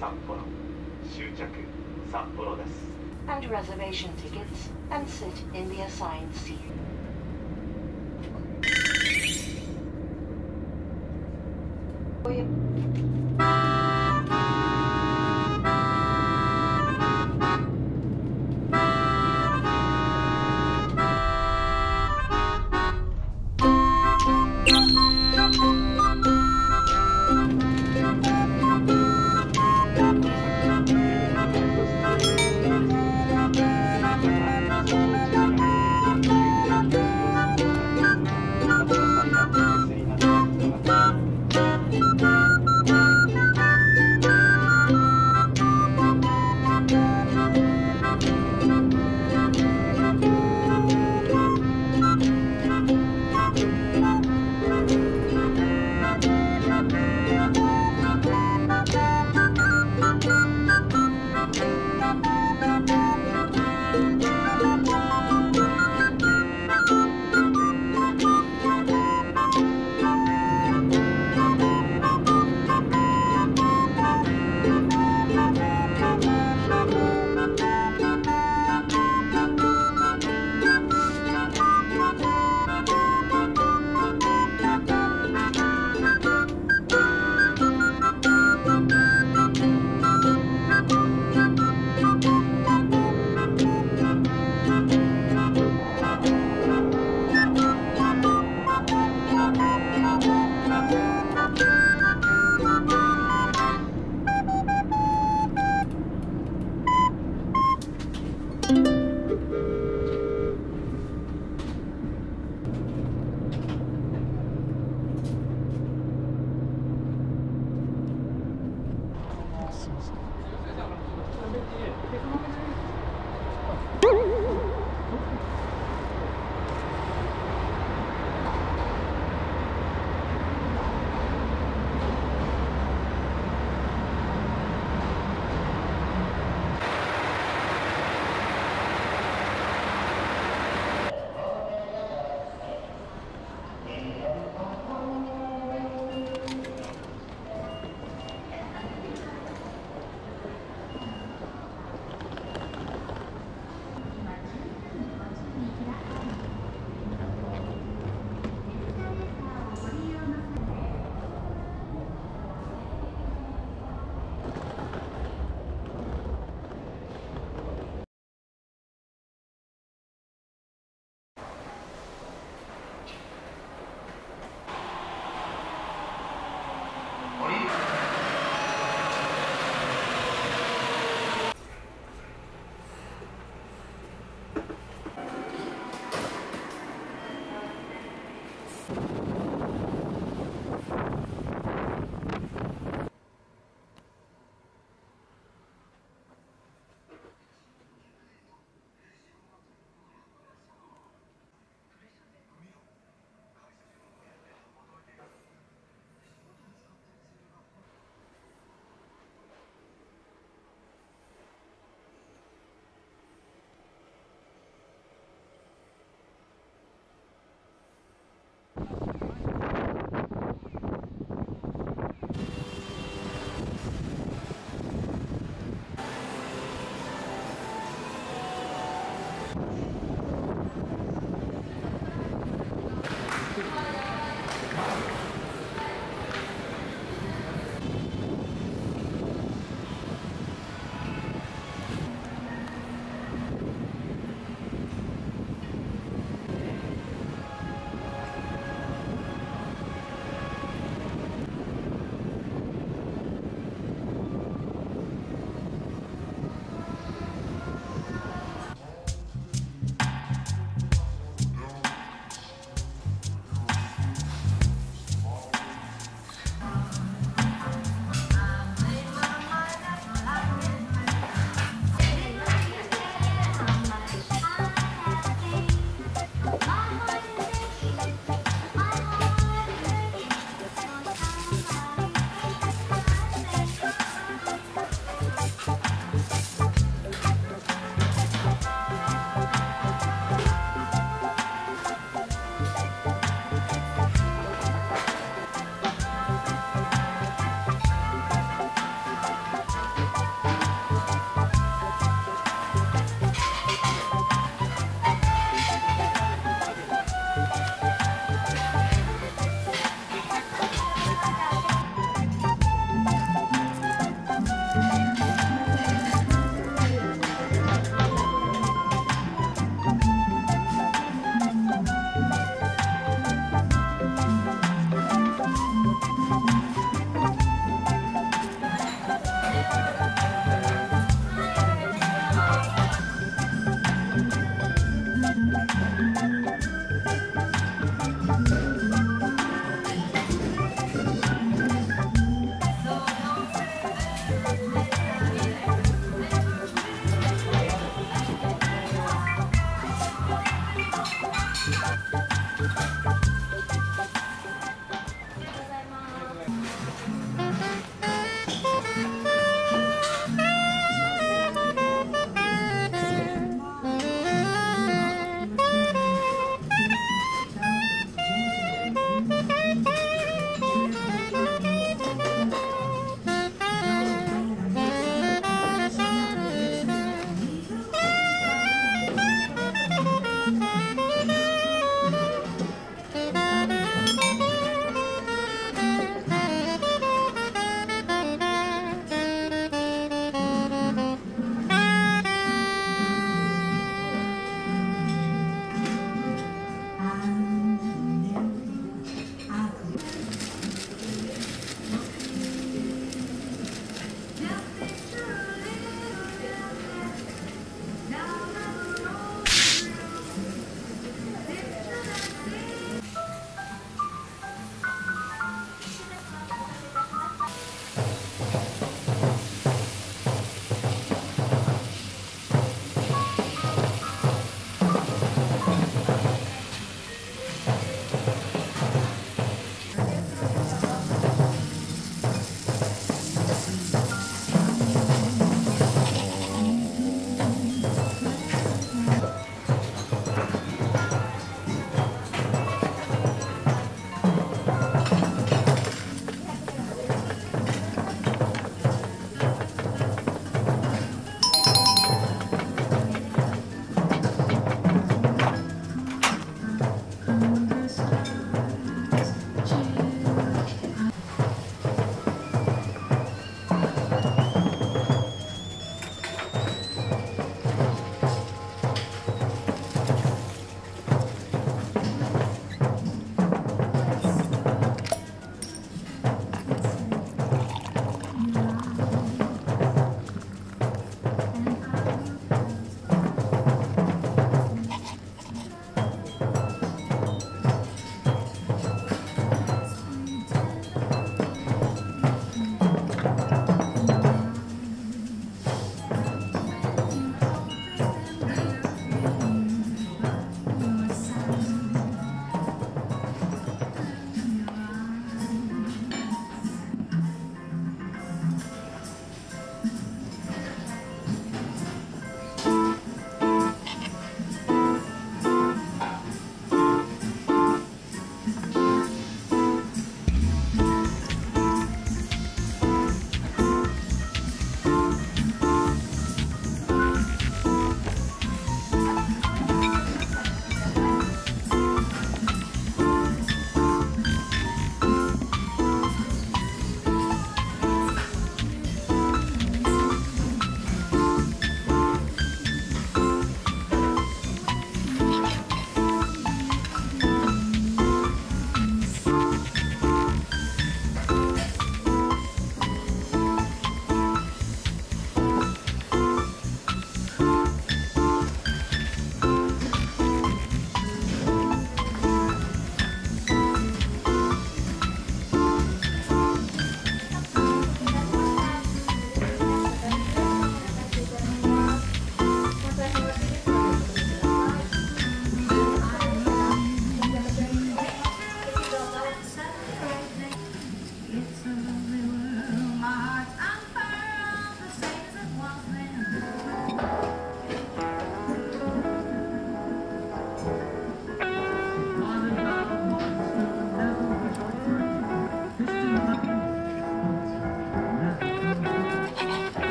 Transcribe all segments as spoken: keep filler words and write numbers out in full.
Sapporo. Shuchaku, Sapporo desu. And reservation tickets, and sit in the assigned seat.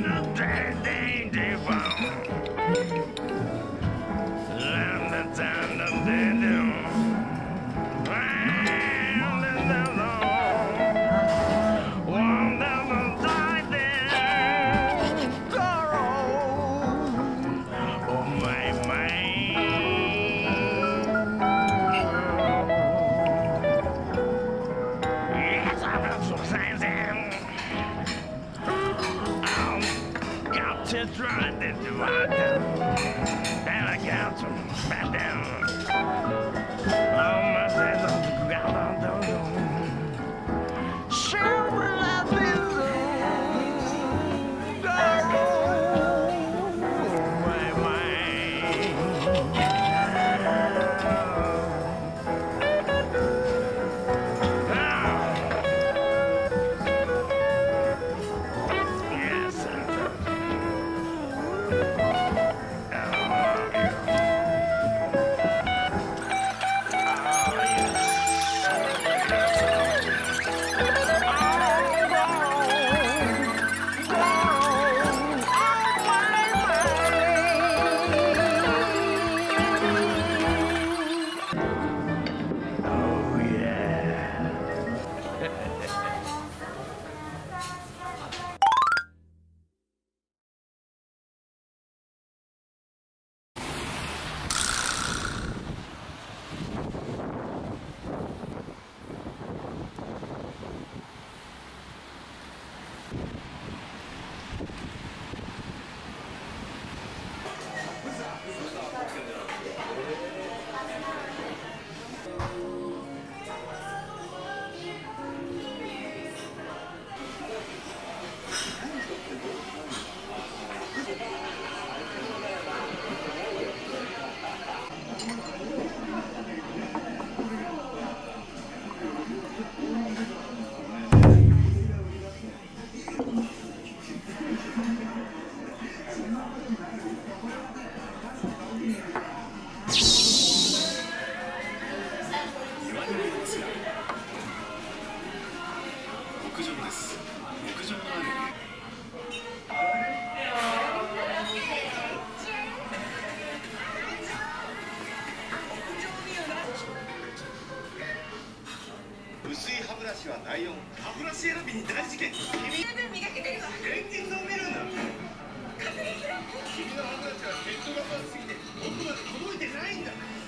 君の歯ブラシはヘッドが悪すぎて奥まで届いてないんだ。